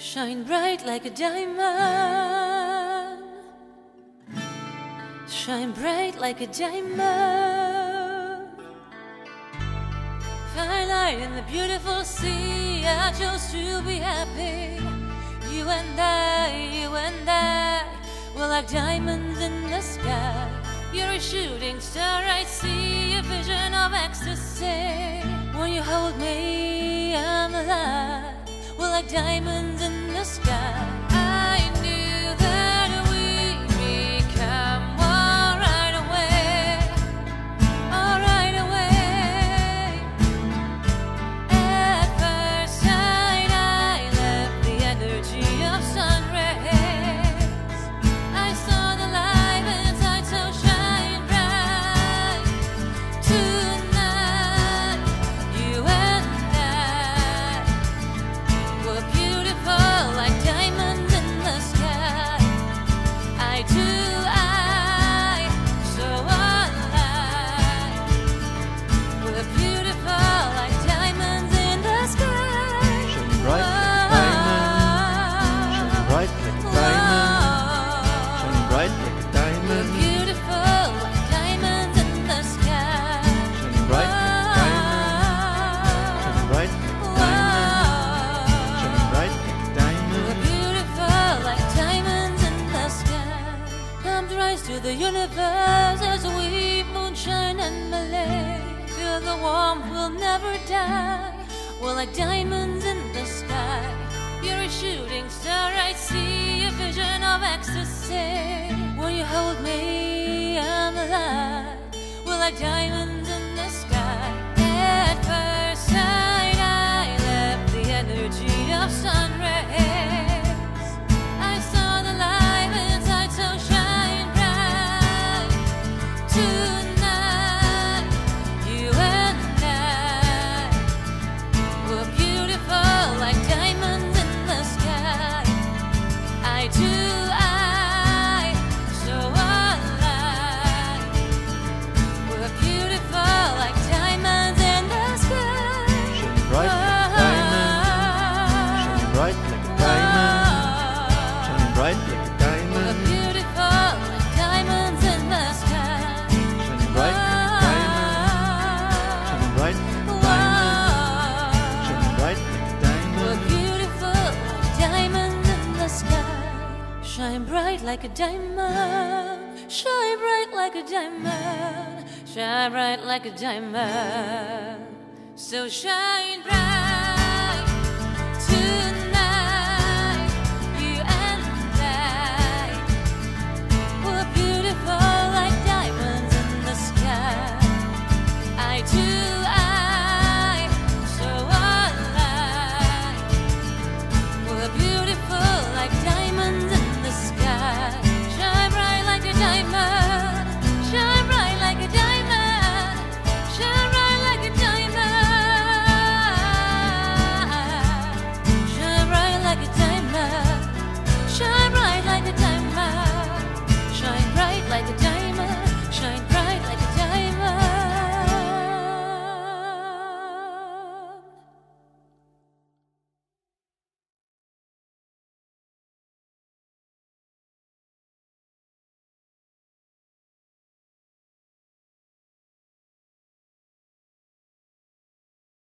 Shine bright like a diamond. Shine bright like a diamond. Find light in the beautiful sea. I chose to be happy. You and I, we're like diamonds in the sky. You're a shooting star, I see a vision of ecstasy. When you hold me, I'm alive. We're like diamonds in the sky. I knew that we'd become one right away. All right away. At first sight, I loved the energy of sun rays. I saw the light inside so shine bright. Tonight, you and I were beautiful like diamonds in the sky. I do, I, so alive. We're beautiful like diamonds in the sky. Shine bright like a diamond. Shine bright like a diamond. Shine bright like a We're diamond. beautiful like diamonds in the sky. Shine bright like a diamond. Shine bright like a diamond. Shine bright like a We're diamond. beautiful like diamonds in the sky. Come rise to the universe as we moonshine and Malay. Feel the warmth, we'll never die. We're like diamonds in the sky. You're a shooting star, I see a vision of ecstasy. When you hold me, I'm alive. We're like diamonds in the sky. At first sight, I love the energy of sun rays. I saw the light inside so shine bright. Tonight, you and I were beautiful like diamonds in the sky. I do, I, so alive. We're beautiful like diamonds in the sky. Shine bright like a diamond. Shine bright like a diamond. Shine bright like a We're diamond. beautiful like diamonds in the sky. Shine bright like a diamond. Shine bright like a diamond. Shine bright like a We're diamond. beautiful like diamonds in the sky. Shine bright like a diamond. Shine bright like a diamond. Shine bright like a diamond. So shine bright.